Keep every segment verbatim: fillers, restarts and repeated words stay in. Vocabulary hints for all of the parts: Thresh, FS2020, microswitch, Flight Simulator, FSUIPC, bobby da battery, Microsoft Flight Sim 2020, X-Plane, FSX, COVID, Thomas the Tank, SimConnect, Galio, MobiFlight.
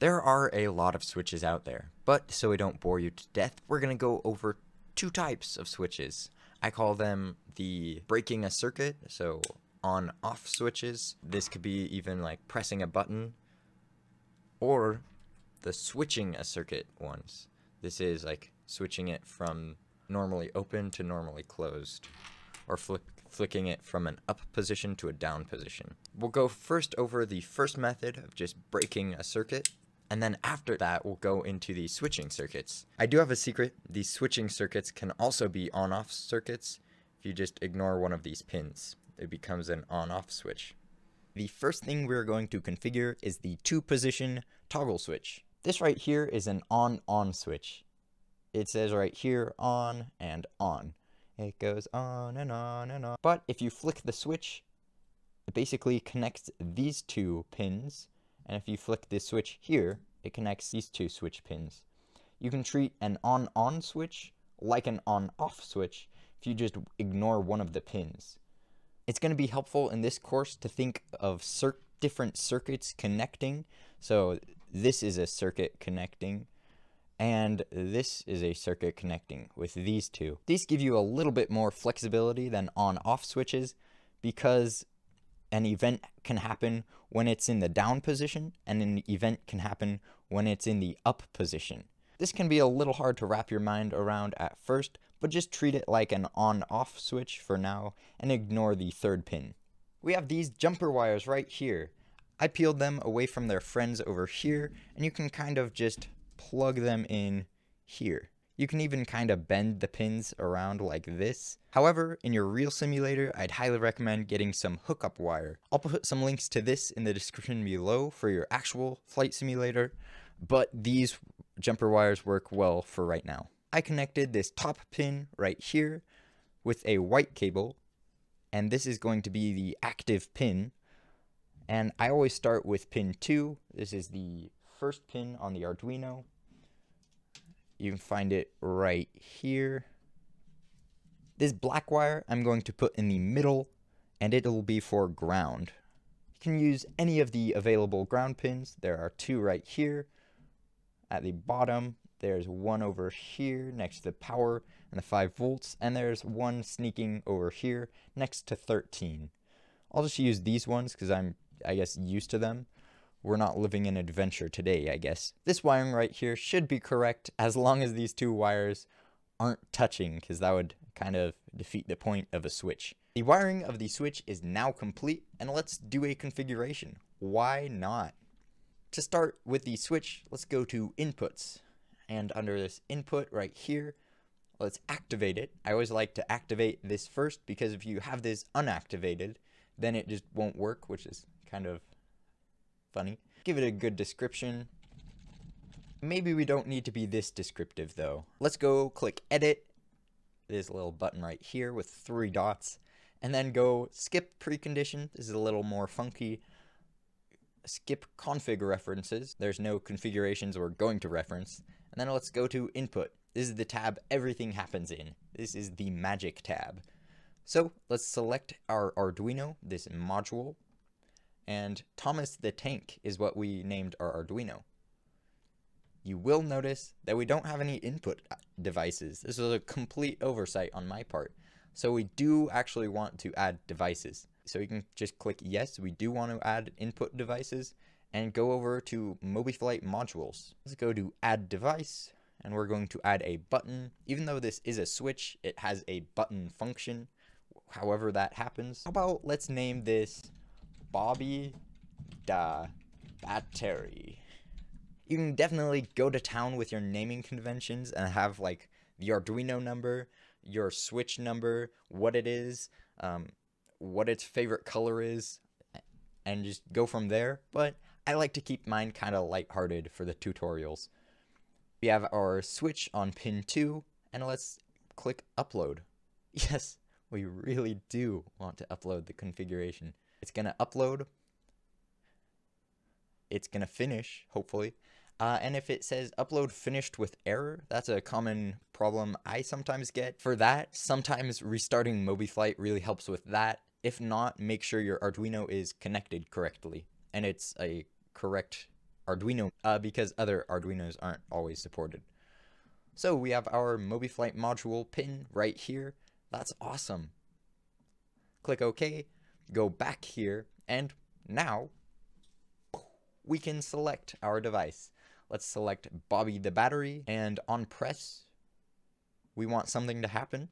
There are a lot of switches out there, but so we don't bore you to death, we're going to go over two types of switches. I call them the breaking a circuit, so on-off switches. This could be even like pressing a button, or the switching a circuit ones. This is like switching it from normally open to normally closed, or flick flicking it from an up position to a down position. We'll go first over the first method of just breaking a circuit, and then after that we'll go into the switching circuits. I do have a secret, these switching circuits can also be on-off circuits. If you just ignore one of these pins, it becomes an on-off switch. The first thing we're going to configure is the two-position toggle switch. This right here is an on-on switch. It says right here on and on. It goes on and on and on. But if you flick the switch, it basically connects these two pins. And if you flick this switch here, it connects these two switch pins. You can treat an on-on switch like an on-off switch if you just ignore one of the pins. It's going to be helpful in this course to think of cir- different circuits connecting. So this is a circuit connecting, and this is a circuit connecting with these two. These give you a little bit more flexibility than on-off switches because an event can happen when it's in the down position, and an event can happen when it's in the up position. This can be a little hard to wrap your mind around at first, but just treat it like an on-off switch for now and ignore the third pin. We have these jumper wires right here. I peeled them away from their friends over here, and you can kind of just plug them in here. You can even kind of bend the pins around like this. However, in your real simulator, I'd highly recommend getting some hookup wire. I'll put some links to this in the description below for your actual flight simulator, but these jumper wires work well for right now. I connected this top pin right here with a white cable, and this is going to be the active pin. And I always start with pin two. This is the first pin on the Arduino. You can find it right here. This black wire I'm going to put in the middle, and it'll be for ground. You can use any of the available ground pins. There are two right here at the bottom. There's one over here next to the power and the five volts, and there's one sneaking over here next to thirteen. I'll just use these ones because I'm, I guess, used to them. We're not living an adventure today, I guess. This wiring right here should be correct as long as these two wires aren't touching, because that would kind of defeat the point of a switch. The wiring of the switch is now complete, and let's do a configuration. Why not? To start with the switch, let's go to inputs. And under this input right here, let's activate it. I always like to activate this first because if you have this unactivated, then it just won't work, which is kind of funny. Give it a good description. Maybe we don't need to be this descriptive though. Let's go click edit, this little button right here with three dots, and then go skip precondition. This is a little more funky. Skip config references. There's no configurations we're going to reference. And then let's go to input. This is the tab everything happens in. This is the magic tab. So let's select our Arduino, this module, and Thomas the Tank is what we named our Arduino. You will notice that we don't have any input devices. This was a complete oversight on my part. So we do actually want to add devices. So you can just click yes, we do want to add input devices, and go over to MobiFlight modules. Let's go to add device, and we're going to add a button. Even though this is a switch, it has a button function, however that happens. How about let's name this Bobby da Battery. You can definitely go to town with your naming conventions and have like the Arduino number, your switch number, what it is, um, what its favorite color is, and just go from there. But I like to keep mine kind of lighthearted for the tutorials. We have our switch on pin two, and let's click upload. Yes, we really do want to upload the configuration. It's gonna upload, it's gonna finish, hopefully. Uh, and if it says upload finished with error, that's a common problem I sometimes get. For that, sometimes restarting MobiFlight really helps with that. If not, make sure your Arduino is connected correctly and it's a correct Arduino uh, because other Arduinos aren't always supported. So we have our MobiFlight module pin right here. That's awesome. Click OK, go back here, and now we can select our device. Let's select Bobby the battery, and on press, we want something to happen,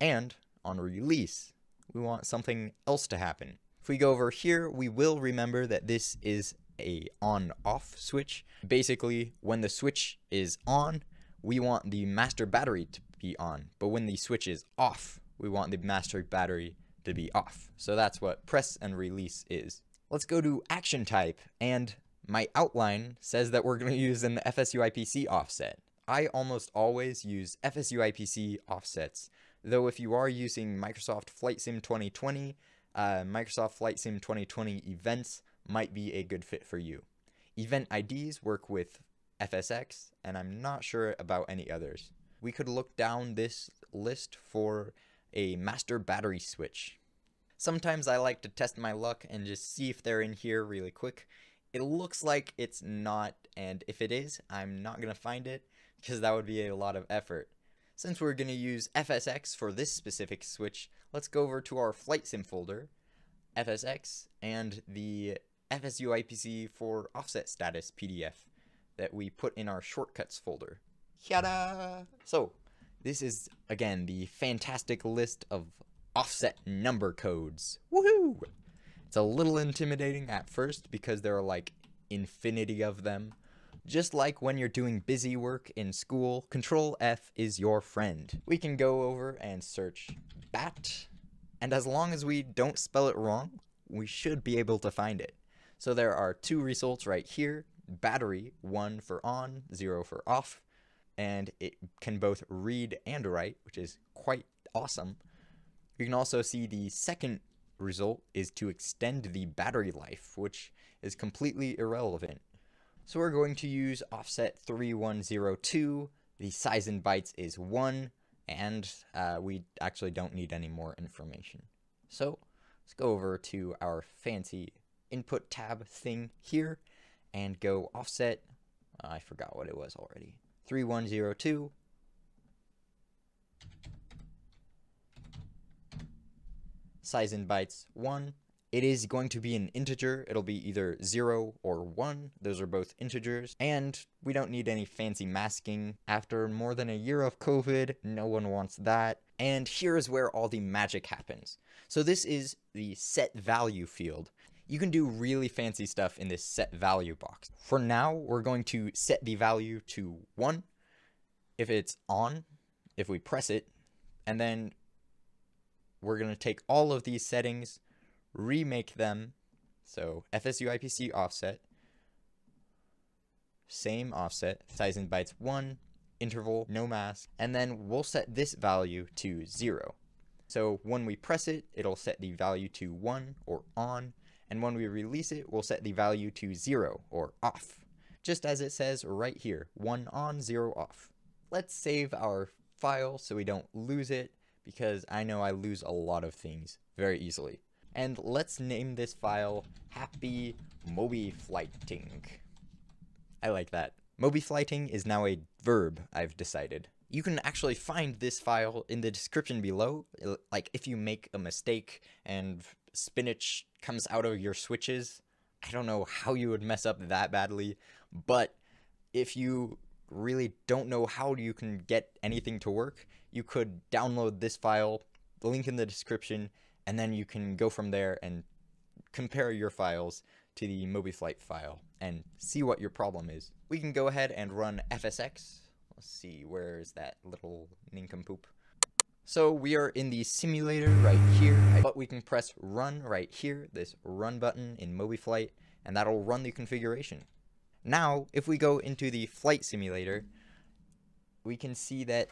and on release, we want something else to happen. If we go over here, we will remember that this is a on-off switch. Basically, when the switch is on, we want the master battery to be on, but when the switch is off, we want the master battery to be off. So that's what press and release is. Let's go to action type, and my outline says that we're going to use an F S U I P C offset. I almost always use F S U I P C offsets, though if you are using Microsoft Flight Sim twenty twenty, uh, Microsoft Flight Sim twenty twenty events might be a good fit for you. Event I Ds work with F S X, and I'm not sure about any others. We could look down this list for a master battery switch. Sometimes I like to test my luck and just see if they're in here really quick. It looks like it's not, and if it is, I'm not going to find it because that would be a lot of effort. Since we're going to use F S X for this specific switch, let's go over to our Flight Sim folder, F S X, and the F S U I P C for offset status P D F that we put in our shortcuts folder. Yada! So, this is, again, the fantastic list of offset number codes. Woohoo! It's a little intimidating at first because there are like infinity of them. Just like when you're doing busy work in school, Control F is your friend. We can go over and search bat, and as long as we don't spell it wrong, we should be able to find it. So there are two results right here, battery, one for on, zero for off, and it can both read and write, which is quite awesome. You can also see the second result is to extend the battery life, which is completely irrelevant. So we're going to use offset three one zero two, the size in bytes is one, and uh, we actually don't need any more information. So let's go over to our fancy input tab thing here and go offset, uh, I forgot what it was already, three one zero two. Size in bytes one. It is going to be an integer. It'll be either zero or one. Those are both integers, and we don't need any fancy masking. After more than a year of COVID, no one wants that. And here is where all the magic happens. So this is the set value field. You can do really fancy stuff in this set value box. For now, we're going to set the value to one. If it's on, if we press it, and then we're going to take all of these settings, remake them. So F S U I P C offset, same offset, size in bytes one, interval, no mask, and then we'll set this value to zero. So when we press it, it'll set the value to one or on, and when we release it, we'll set the value to zero or off. Just as it says right here, one on, zero off. Let's save our file so we don't lose it, because I know I lose a lot of things very easily. And let's name this file Happy MobiFlighting. I like that. MobiFlighting is now a verb, I've decided. You can actually find this file in the description below. Like if you make a mistake and spinach comes out of your switches, I don't know how you would mess up that badly, but if you really don't know how you can get anything to work, you could download this file, the link in the description, and then you can go from there and compare your files to the MobiFlight file and see what your problem is. We can go ahead and run F S X. Let's see, where's that little nincompoop? So we are in the simulator right here, but we can press run right here, this run button in MobiFlight, and that'll run the configuration. Now, if we go into the flight simulator, we can see that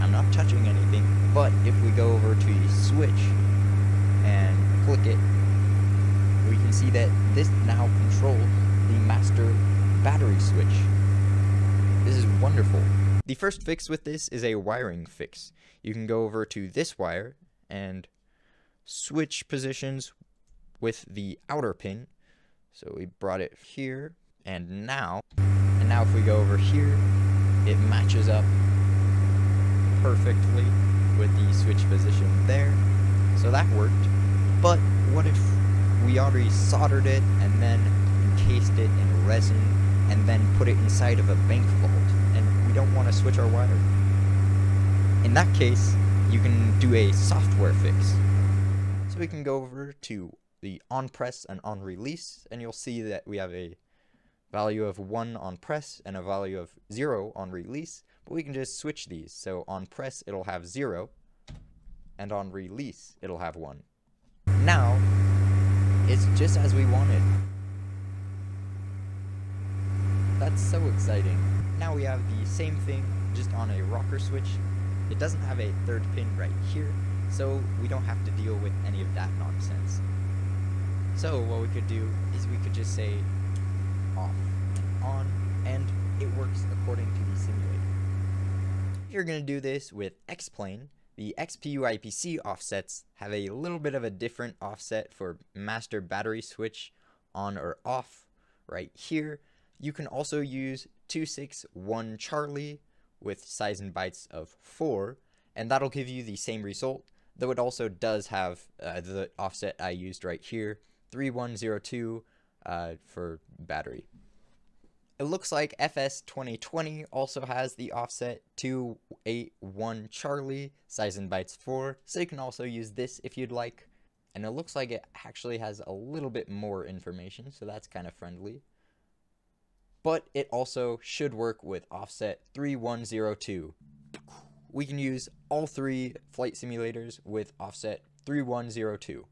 I'm not touching anything, but if we go over to the switch and click it, we can see that this now controls the master battery switch. This is wonderful. The first fix with this is a wiring fix. You can go over to this wire and switch positions with the outer pin. So we brought it here and now. And now if we go over here, it matches up perfectly with the switch position there. So that worked. But what if we already soldered it and then encased it in resin and then put it inside of a bank vault, and we don't want to switch our wire? In that case, you can do a software fix. So we can go over to the on press and on release, and you'll see that we have a value of one on press and a value of zero on release, but we can just switch these. So on press, it'll have zero, and on release, it'll have one. Now, it's just as we wanted. That's so exciting. Now we have the same thing, just on a rocker switch. It doesn't have a third pin right here, so we don't have to deal with any of that nonsense. So what we could do is we could just say off and on, and it works according to the simulator. You're going to do this with X-Plane. The X P U I P C offsets have a little bit of a different offset for master battery switch on or off right here. You can also use two six one Charlie with size and bytes of four, and that'll give you the same result, though it also does have uh, the offset I used right here, three one zero two uh, for battery. It looks like F S twenty twenty also has the offset two eight one Charlie, size and bytes four, so you can also use this if you'd like. And it looks like it actually has a little bit more information, so that's kind of friendly. But it also should work with offset three one zero two. We can use all three flight simulators with offset three one zero two.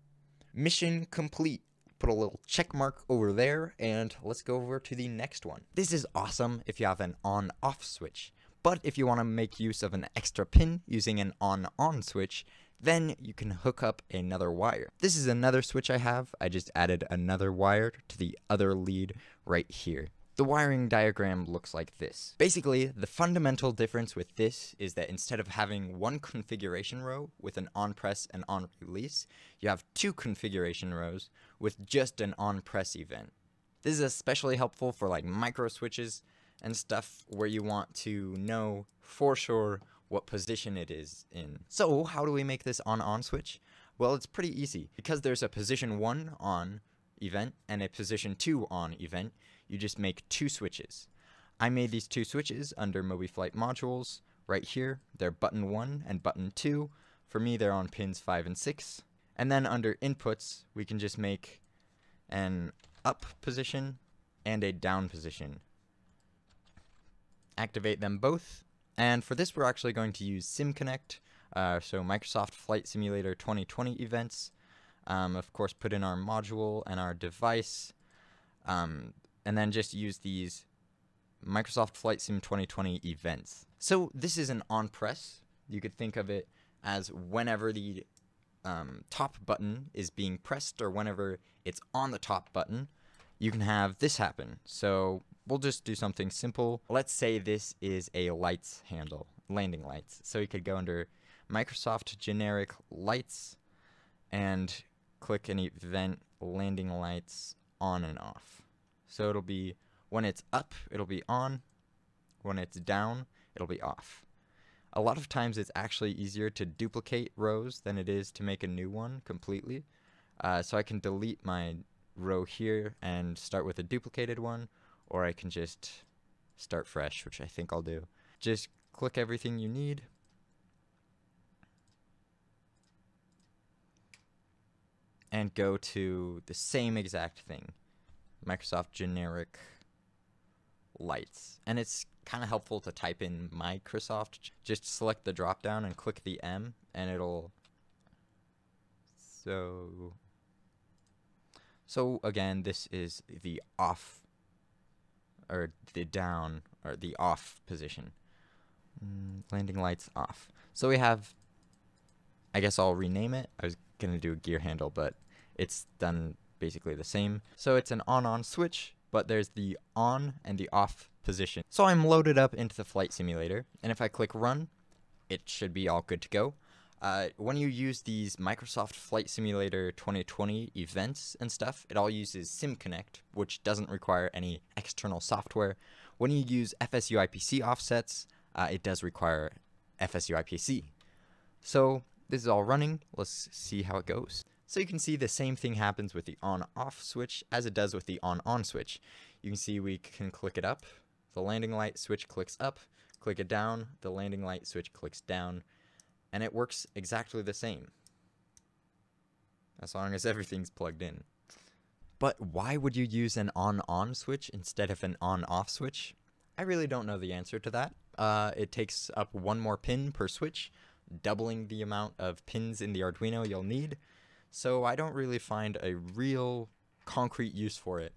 Mission complete. Put a little check mark over there, and let's go over to the next one. This is awesome if you have an on-off switch, but if you want to make use of an extra pin using an on-on switch, then you can hook up another wire. This is another switch I have. I just added another wire to the other lead right here. The wiring diagram looks like this. Basically, the fundamental difference with this is that instead of having one configuration row with an on-press and on-release, you have two configuration rows with just an on-press event. This is especially helpful for like micro switches and stuff where you want to know for sure what position it is in. So how do we make this on-on switch? Well, it's pretty easy. Because there's a position one on event and a position two on event, you just make two switches. I made these two switches under MobiFlight modules right here. They're button one and button two. For me, they're on pins five and six. And then under inputs, we can just make an up position and a down position. Activate them both. And for this, we're actually going to use SimConnect, uh, so Microsoft Flight Simulator twenty twenty events. Um, of course, put in our module and our device. Um, and then just use these Microsoft Flight Sim twenty twenty events. So this is an on-press. You could think of it as whenever the um, top button is being pressed or whenever it's on the top button, you can have this happen. So we'll just do something simple. Let's say this is a lights handle, landing lights. So you could go under Microsoft generic lights and click an event landing lights on and off. So it'll be, when it's up, it'll be on, when it's down, it'll be off. A lot of times it's actually easier to duplicate rows than it is to make a new one completely. Uh, so I can delete my row here and start with a duplicated one, or I can just start fresh, which I think I'll do. Just click everything you need. And go to the same exact thing. Microsoft generic lights, and it's kind of helpful to type in Microsoft. Just select the drop down and click the M, and it'll so so again, this is the off or the down or the off position, mm, landing lights off. So we have, I guess I'll rename it. I was gonna do a gear handle, but it's done basically the same. So it's an on-on switch, but there's the on and the off position. So I'm loaded up into the flight simulator, and if I click run, it should be all good to go. Uh, when you use these Microsoft Flight Simulator twenty twenty events and stuff, it all uses SimConnect, which doesn't require any external software. When you use F S U I P C offsets, uh, it does require F S U I P C. So this is all running. Let's see how it goes. So you can see the same thing happens with the on-off switch as it does with the on-on switch. You can see we can click it up. The landing light switch clicks up. Click it down. The landing light switch clicks down. And it works exactly the same, as long as everything's plugged in. But why would you use an on-on switch instead of an on-off switch? I really don't know the answer to that. Uh, it takes up one more pin per switch, doubling the amount of pins in the Arduino you'll need. So I don't really find a real concrete use for it,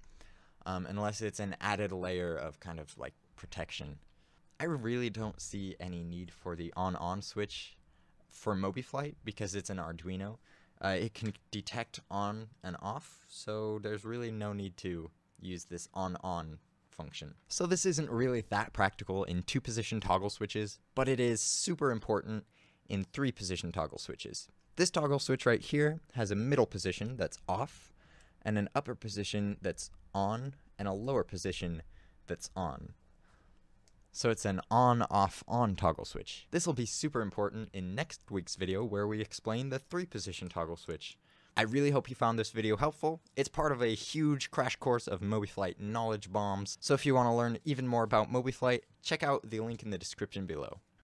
um, unless it's an added layer of kind of like protection. I really don't see any need for the on-on switch for MobiFlight because it's an Arduino. Uh, it can detect on and off, so there's really no need to use this on-on function. So this isn't really that practical in two-position toggle switches, but it is super important in three-position toggle switches. This toggle switch right here has a middle position that's off, and an upper position that's on, and a lower position that's on. So it's an on-off-on toggle switch. This will be super important in next week's video where we explain the three-position toggle switch. I really hope you found this video helpful. It's part of a huge crash course of MobiFlight knowledge bombs, so if you want to learn even more about MobiFlight, check out the link in the description below.